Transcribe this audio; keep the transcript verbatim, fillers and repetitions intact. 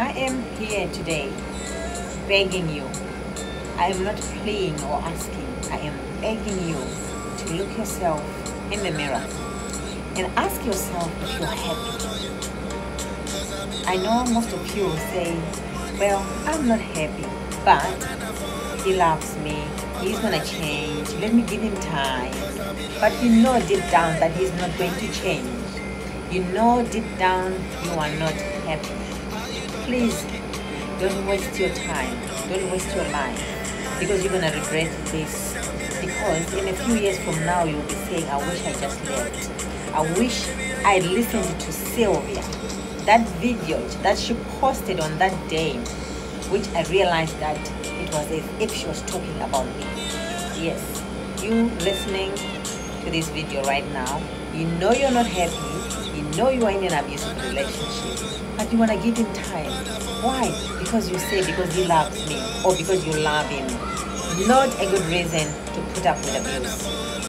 I am here today begging you. I am not pleading or asking. I am begging you to look yourself in the mirror and ask yourself if you're happy. I know most of you say, well, I'm not happy, but he loves me, he's gonna change, let me give him time. But you know deep down that he's not going to change. You know deep down you are not happy. Please don't waste your time, don't waste your life, because you're gonna regret this. Because in a few years from now you'll be saying, I wish I just left. I wish I listened to Sylvia. That video that she posted on that day, which I realized that it was as if she was talking about me. Yes, you listening to this video right now, you know you're not happy, you know you are in an abusive relationship, but you want to give him time. Why? Because you say, because he loves me, or because you love him. Not a good reason to put up with abuse.